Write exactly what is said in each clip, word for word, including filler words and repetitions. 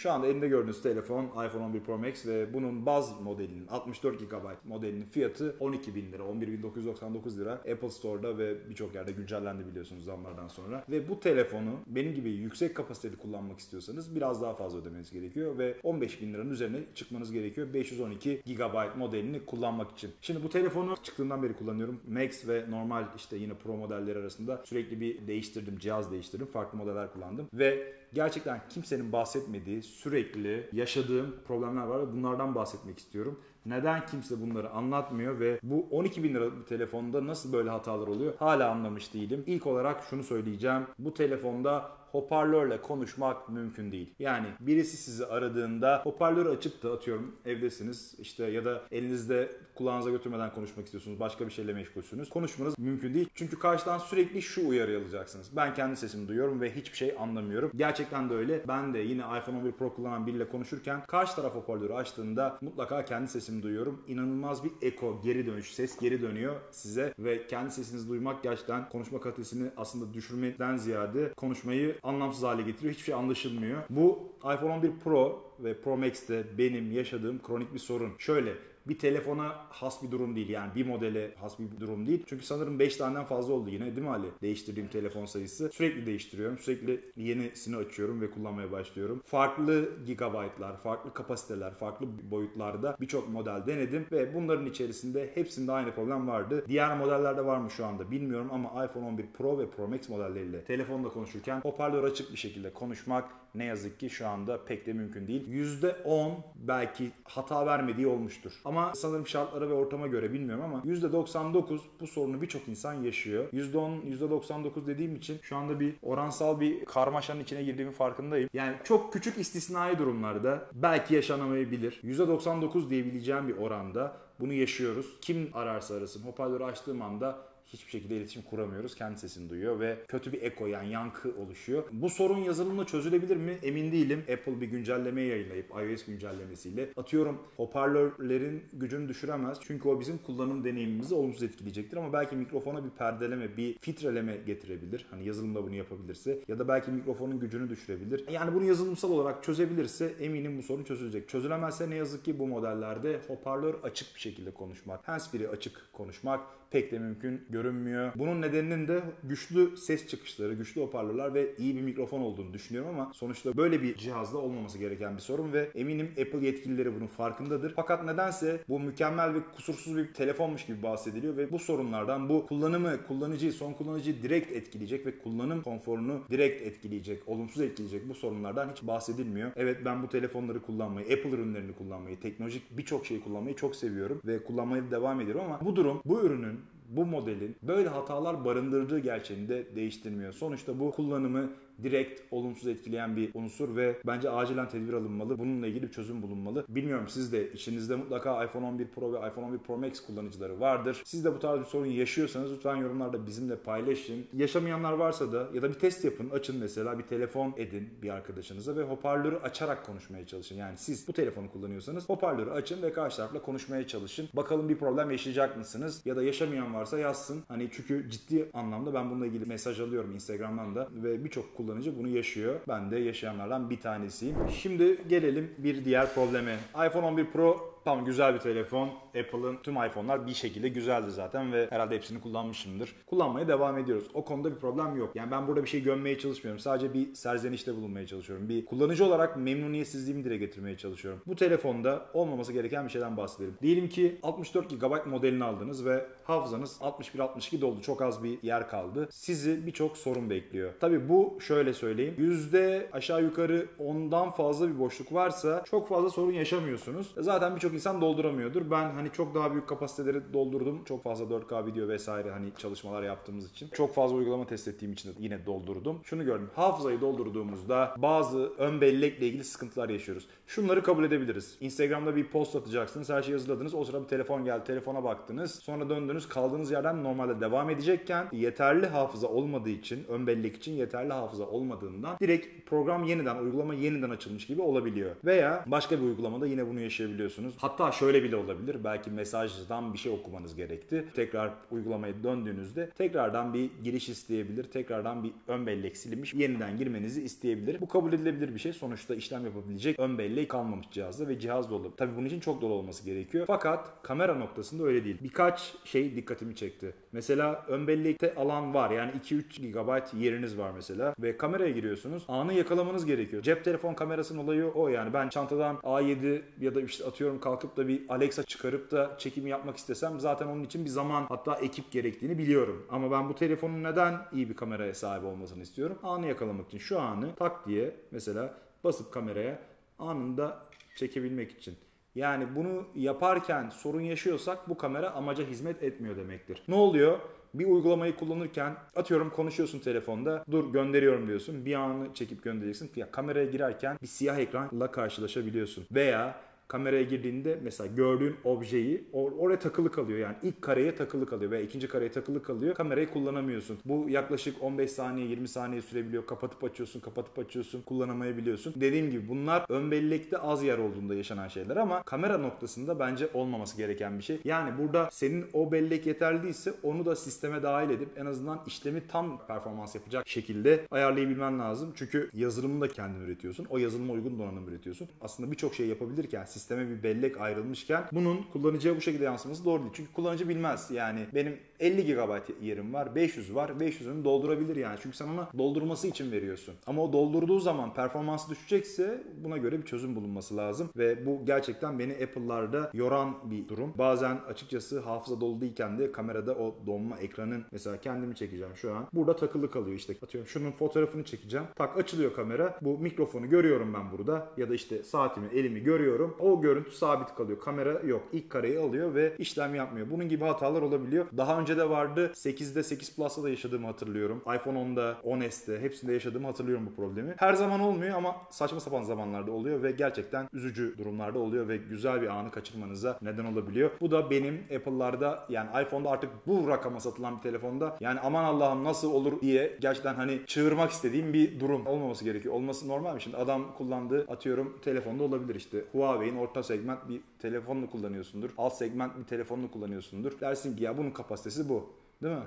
Şu anda elinde gördüğünüz telefon iPhone on bir Pro Max ve bunun baz modelinin altmış dört gigabayt modelinin fiyatı on iki bin lira, on bir bin dokuz yüz doksan dokuz lira. Apple Store'da ve birçok yerde güncellendi biliyorsunuz zamlardan sonra. Ve bu telefonu benim gibi yüksek kapasiteli kullanmak istiyorsanız biraz daha fazla ödemeniz gerekiyor ve on beş bin liranın üzerine çıkmanız gerekiyor beş yüz on iki gigabayt modelini kullanmak için. Şimdi bu telefonu çıktığından beri kullanıyorum. Max ve normal işte yine Pro modelleri arasında sürekli bir değiştirdim, cihaz değiştirdim, farklı modeller kullandım ve gerçekten kimsenin bahsetmediği, sürekli yaşadığım problemler var ve bunlardan bahsetmek istiyorum. Neden kimse bunları anlatmıyor ve bu on iki bin liralık bir telefonda nasıl böyle hatalar oluyor hala anlamış değilim. İlk olarak şunu söyleyeceğim. Bu telefonda hoparlörle konuşmak mümkün değil. Yani birisi sizi aradığında hoparlörü açıp da atıyorum evdesiniz işte ya da elinizde kulağınıza götürmeden konuşmak istiyorsunuz. Başka bir şeyle meşgulsünüz. Konuşmanız mümkün değil. Çünkü karşıdan sürekli şu uyarı alacaksınız. Ben kendi sesimi duyuyorum ve hiçbir şey anlamıyorum. Gerçekten de öyle. Ben de yine iPhone on bir Pro kullanan biriyle konuşurken karşı taraf hoparlörü açtığında mutlaka kendi sesimi duyuyorum. İnanılmaz bir eko, geri dönüş, ses geri dönüyor size ve kendi sesinizi duymak gerçekten konuşma kalitesini aslında düşürmekten ziyade konuşmayı anlamsız hale getiriyor. Hiçbir şey anlaşılmıyor. Bu iPhone on bir Pro ve Pro Max'te benim yaşadığım kronik bir sorun. Şöyle, bir telefona has bir durum değil. Yani bir modele has bir durum değil. Çünkü sanırım beş taneden fazla oldu yine değil mi Ali? Değiştirdiğim telefon sayısı. Sürekli değiştiriyorum. Sürekli yenisini açıyorum ve kullanmaya başlıyorum. Farklı gigabaytlar, farklı kapasiteler, farklı boyutlarda birçok model denedim ve bunların içerisinde hepsinde aynı problem vardı. Diğer modellerde var mı şu anda bilmiyorum ama iPhone on bir Pro ve Pro Max modelleriyle telefonda konuşurken hoparlör açık bir şekilde konuşmak ne yazık ki şu anda pek de mümkün değil. yüzde on belki hata vermediği olmuştur. Ama sanırım şartlara ve ortama göre bilmiyorum ama yüzde doksan dokuz bu sorunu birçok insan yaşıyor. yüzde on, yüzde doksan dokuz dediğim için şu anda bir oransal bir karmaşanın içine girdiğimin farkındayım. Yani çok küçük istisnai durumlarda belki yaşanamayabilir. yüzde doksan dokuz diyebileceğim bir oranda bunu yaşıyoruz. Kim ararsa arasın hoparlörü açtığım anda hiçbir şekilde iletişim kuramıyoruz. Kendi sesini duyuyor ve kötü bir eko yani yankı oluşuyor. Bu sorun yazılımla çözülebilir mi? Emin değilim. Apple bir güncelleme yayınlayıp iOS güncellemesiyle atıyorum hoparlörlerin gücünü düşüremez. Çünkü o bizim kullanım deneyimimizi olumsuz etkileyecektir ama belki mikrofona bir perdeleme, bir filtreleme getirebilir. Hani yazılımda bunu yapabilirse ya da belki mikrofonun gücünü düşürebilir. Yani bunu yazılımsal olarak çözebilirse eminim bu sorun çözülecek. Çözülemezse ne yazık ki bu modellerde hoparlör açık bir şekilde konuşmak, handsfree açık konuşmak pek de mümkün görünmüyor. Bunun nedeninin de güçlü ses çıkışları, güçlü hoparlörler ve iyi bir mikrofon olduğunu düşünüyorum ama sonuçta böyle bir cihazda olmaması gereken bir sorun ve eminim Apple yetkilileri bunun farkındadır. Fakat nedense bu mükemmel ve kusursuz bir telefonmuş gibi bahsediliyor ve bu sorunlardan bu kullanımı, kullanıcıyı, son kullanıcıyı direkt etkileyecek ve kullanım konforunu direkt etkileyecek, olumsuz etkileyecek bu sorunlardan hiç bahsedilmiyor. Evet, ben bu telefonları kullanmayı, Apple ürünlerini kullanmayı, teknolojik birçok şeyi kullanmayı çok seviyorum ve kullanmaya da devam ediyorum ama bu durum, bu ürünün, bu modelin böyle hatalar barındırdığı gerçeğini de değiştirmiyor. Sonuçta bu kullanımı direkt olumsuz etkileyen bir unsur ve bence acilen tedbir alınmalı. Bununla ilgili bir çözüm bulunmalı. Bilmiyorum, siz de içinizde mutlaka iPhone on bir Pro ve iPhone on bir Pro Max kullanıcıları vardır. Siz de bu tarz bir sorun yaşıyorsanız lütfen yorumlarda bizimle paylaşın. Yaşamayanlar varsa da ya da bir test yapın. Açın mesela, bir telefon edin bir arkadaşınıza ve hoparlörü açarak konuşmaya çalışın. Yani siz bu telefonu kullanıyorsanız hoparlörü açın ve karşı tarafla konuşmaya çalışın. Bakalım bir problem yaşayacak mısınız? Ya da yaşamayan varsa yazsın. Hani çünkü ciddi anlamda ben bununla ilgili mesaj alıyorum Instagram'dan da ve birçok kullanıcı bunu yaşıyor. Ben de yaşayanlardan bir tanesiyim. Şimdi gelelim bir diğer probleme. iPhone on bir Pro tam güzel bir telefon. Apple'ın tüm iPhone'lar bir şekilde güzeldi zaten ve herhalde hepsini kullanmışımdır. Kullanmaya devam ediyoruz. O konuda bir problem yok. Yani ben burada bir şey gömmeye çalışmıyorum. Sadece bir serzenişte bulunmaya çalışıyorum. Bir kullanıcı olarak memnuniyetsizliğimi dile getirmeye çalışıyorum. Bu telefonda olmaması gereken bir şeyden bahsedelim. Diyelim ki altmış dört gigabayt modelini aldınız ve hafızanız altmış bir altmış iki doldu. Çok az bir yer kaldı. Sizi birçok sorun bekliyor. Tabii bu şöyle söyleyeyim. Yüzde aşağı yukarı ondan fazla bir boşluk varsa çok fazla sorun yaşamıyorsunuz. Zaten birçok insan dolduramıyordur. Ben hani çok daha büyük kapasiteleri doldurdum. Çok fazla dört K video vesaire hani çalışmalar yaptığımız için. Çok fazla uygulama test ettiğim için de yine doldurdum. Şunu gördüm. Hafızayı doldurduğumuzda bazı ön bellekle ilgili sıkıntılar yaşıyoruz. Şunları kabul edebiliriz. Instagram'da bir post atacaksınız. Her şeyi hazırladınız. O sırada bir telefon geldi. Telefona baktınız. Sonra döndünüz. Kaldığınız yerden normalde devam edecekken yeterli hafıza olmadığı için, ön bellek için yeterli hafıza olmadığından direkt program yeniden, uygulama yeniden açılmış gibi olabiliyor. Veya başka bir uygulamada yine bunu yaşayabiliyorsunuz. Hatta şöyle bile olabilir. Belki mesajdan bir şey okumanız gerekti. Tekrar uygulamaya döndüğünüzde tekrardan bir giriş isteyebilir. Tekrardan bir ön bellek silinmiş. Yeniden girmenizi isteyebilir. Bu kabul edilebilir bir şey. Sonuçta işlem yapabilecek ön bellek kalmamış cihazda ve cihaz dolu. Tabii bunun için çok dolu olması gerekiyor. Fakat kamera noktasında öyle değil. Birkaç şey dikkatimi çekti. Mesela ön bellekte alan var. Yani iki üç gigabayt yeriniz var mesela. Ve kameraya giriyorsunuz. Anı yakalamanız gerekiyor. Cep telefon kamerasının olayı o yani. Ben çantadan A yedi ya da işte atıyorum kalkıp da bir Alexa çıkarıp da çekimi yapmak istesem zaten onun için bir zaman hatta ekip gerektiğini biliyorum. Ama ben bu telefonun neden iyi bir kameraya sahip olmasını istiyorum? Anı yakalamak için. Şu anı tak diye mesela basıp kameraya anında çekebilmek için. Yani bunu yaparken sorun yaşıyorsak bu kamera amaca hizmet etmiyor demektir. Ne oluyor? Bir uygulamayı kullanırken atıyorum konuşuyorsun telefonda, dur gönderiyorum diyorsun, bir anı çekip göndereceksin. Ya kameraya girerken bir siyah ekranla karşılaşabiliyorsun veya kameraya girdiğinde mesela gördüğün objeyi or oraya takılı kalıyor. Yani ilk kareye takılı kalıyor veya ikinci kareye takılı kalıyor. Kamerayı kullanamıyorsun. Bu yaklaşık on beş saniye yirmi saniye sürebiliyor. Kapatıp açıyorsun, kapatıp açıyorsun. Kullanamayabiliyorsun. Dediğim gibi bunlar ön bellekte az yer olduğunda yaşanan şeyler ama kamera noktasında bence olmaması gereken bir şey. Yani burada senin o bellek yeterli değilse onu da sisteme dahil edip en azından işlemi tam performans yapacak şekilde ayarlayabilmen lazım. Çünkü yazılımı da kendin üretiyorsun. O yazılıma uygun donanım üretiyorsun. Aslında birçok şey yapabilirken sisteme bir bellek ayrılmışken bunun kullanıcıya bu şekilde yansıması doğru değil. Çünkü kullanıcı bilmez. Yani benim elli gigabayt yerim var, beş yüz var. beş yüzünü doldurabilir yani. Çünkü sen ona doldurması için veriyorsun. Ama o doldurduğu zaman performansı düşecekse buna göre bir çözüm bulunması lazım. Ve bu gerçekten beni Apple'larda yoran bir durum. Bazen açıkçası hafıza dolu değilken de kamerada o donma ekranın mesela kendimi çekeceğim şu an. Burada takılı kalıyor işte. Atıyorum şunun fotoğrafını çekeceğim. Tak açılıyor kamera. Bu mikrofonu görüyorum ben burada. Ya da işte saatimi, elimi görüyorum. O görüntü sabit kalıyor. Kamera yok. İlk kareyi alıyor ve işlem yapmıyor. Bunun gibi hatalar olabiliyor. Daha önce de vardı. sekizde sekiz Plus'ta da yaşadığımı hatırlıyorum. iPhone onda, on S'te hepsinde yaşadığımı hatırlıyorum bu problemi. Her zaman olmuyor ama saçma sapan zamanlarda oluyor ve gerçekten üzücü durumlarda oluyor ve güzel bir anı kaçırmanıza neden olabiliyor. Bu da benim Apple'larda yani iPhone'da artık bu rakama satılan bir telefonda yani aman Allah'ım nasıl olur diye gerçekten hani çığırmak istediğim bir durum olmaması gerekiyor. Olması normal mi? Şimdi adam kullandığı atıyorum telefonda olabilir işte. Huawei'nin orta segment bir telefonunu kullanıyorsundur. Alt segment bir telefonunu kullanıyorsundur. Dersin ki ya bunun kapasitesi bu. Değil mi?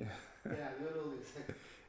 Ya. Ya böyle oluyor.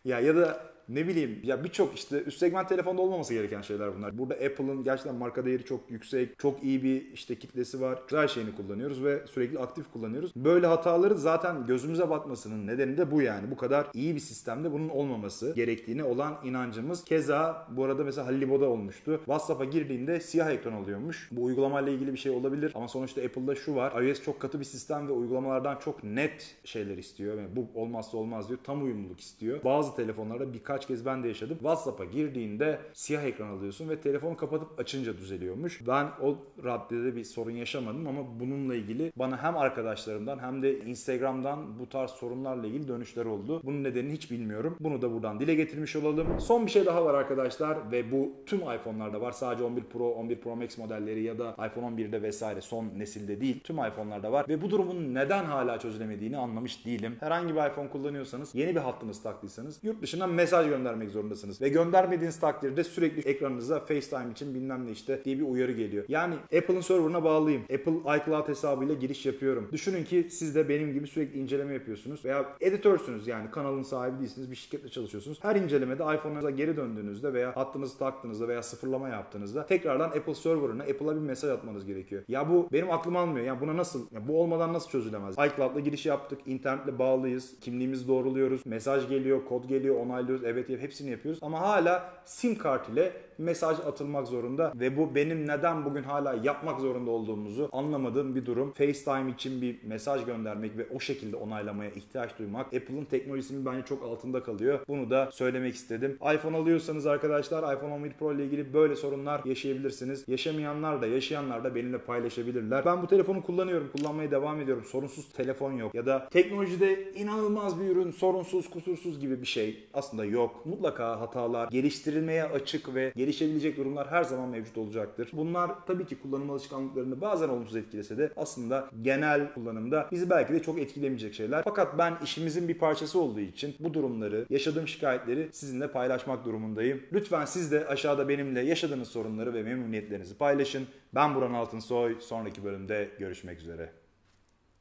Ya ya da ne bileyim ya birçok işte üst segment telefonda olmaması gereken şeyler bunlar. Burada Apple'ın gerçekten marka değeri çok yüksek, çok iyi bir işte kitlesi var. Her şeyini kullanıyoruz ve sürekli aktif kullanıyoruz. Böyle hataları zaten gözümüze batmasının nedeni de bu yani. Bu kadar iyi bir sistemde bunun olmaması gerektiğine olan inancımız. Keza bu arada mesela Hallibo'da olmuştu. WhatsApp'a girdiğinde siyah ekran oluyormuş. Bu uygulamayla ilgili bir şey olabilir ama sonuçta Apple'da şu var. iOS çok katı bir sistem ve uygulamalardan çok net şeyler istiyor. Yani bu olmazsa olmaz diyor. Tam uyumluluk istiyor. Bazı telefonlarda birkaç Kaç kez ben de yaşadım. WhatsApp'a girdiğinde siyah ekran alıyorsun ve telefonu kapatıp açınca düzeliyormuş. Ben o raddede bir sorun yaşamadım ama bununla ilgili bana hem arkadaşlarımdan hem de Instagram'dan bu tarz sorunlarla ilgili dönüşler oldu. Bunun nedenini hiç bilmiyorum. Bunu da buradan dile getirmiş olalım. Son bir şey daha var arkadaşlar ve bu tüm iPhone'larda var. Sadece on bir Pro, on bir Pro Max modelleri ya da iPhone on bir'de vesaire son nesilde değil. Tüm iPhone'larda var ve bu durumun neden hala çözülemediğini anlamış değilim. Herhangi bir iPhone kullanıyorsanız, yeni bir hattınız taktıysanız yurt dışından mesaj göndermek zorundasınız. Ve göndermediğiniz takdirde sürekli ekranınıza FaceTime için bilmem ne işte diye bir uyarı geliyor. Yani Apple'ın serverına bağlıyım. Apple iCloud hesabıyla giriş yapıyorum. Düşünün ki siz de benim gibi sürekli inceleme yapıyorsunuz veya editörsünüz yani kanalın sahibi değilsiniz, bir şirketle çalışıyorsunuz. Her incelemede iPhone'unuza geri döndüğünüzde veya hattınızı taktığınızda veya sıfırlama yaptığınızda tekrardan Apple serverına Apple'a bir mesaj atmanız gerekiyor. Ya bu benim aklım almıyor. Ya buna nasıl? Ya bu olmadan nasıl çözülemez? iCloud'la giriş yaptık. İnternetle bağlıyız. Kimliğimizi doğruluyoruz. Mesaj geliyor, kod geliyor, onaylıyoruz. Evet, hepsini yapıyoruz ama hala SIM kart ile mesaj atılmak zorunda ve bu benim neden bugün hala yapmak zorunda olduğumuzu anlamadığım bir durum. FaceTime için bir mesaj göndermek ve o şekilde onaylamaya ihtiyaç duymak Apple'ın teknolojisinin bence çok altında kalıyor. Bunu da söylemek istedim. iPhone alıyorsanız arkadaşlar iPhone on bir Pro ile ilgili böyle sorunlar yaşayabilirsiniz. Yaşamayanlar da yaşayanlar da benimle paylaşabilirler. Ben bu telefonu kullanıyorum. Kullanmaya devam ediyorum. Sorunsuz telefon yok ya da teknolojide inanılmaz bir ürün sorunsuz, kusursuz gibi bir şey aslında yok. Mutlaka hatalar geliştirilmeye açık ve gelişebilecek durumlar her zaman mevcut olacaktır. Bunlar tabii ki kullanım alışkanlıklarını bazen olumsuz etkilese de aslında genel kullanımda bizi belki de çok etkilemeyecek şeyler. Fakat ben işimizin bir parçası olduğu için bu durumları, yaşadığım şikayetleri sizinle paylaşmak durumundayım. Lütfen siz de aşağıda benimle yaşadığınız sorunları ve memnuniyetlerinizi paylaşın. Ben Burhan Altınsoy. Sonraki bölümde görüşmek üzere.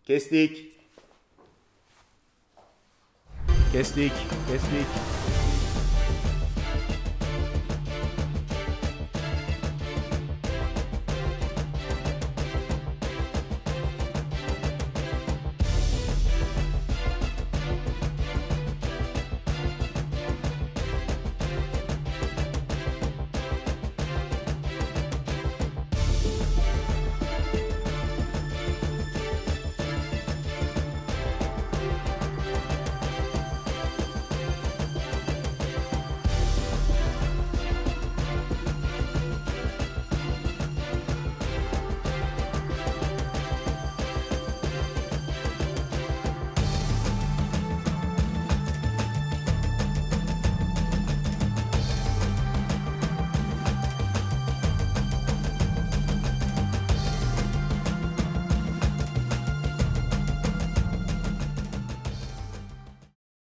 Kestik. Kestik. Kestik.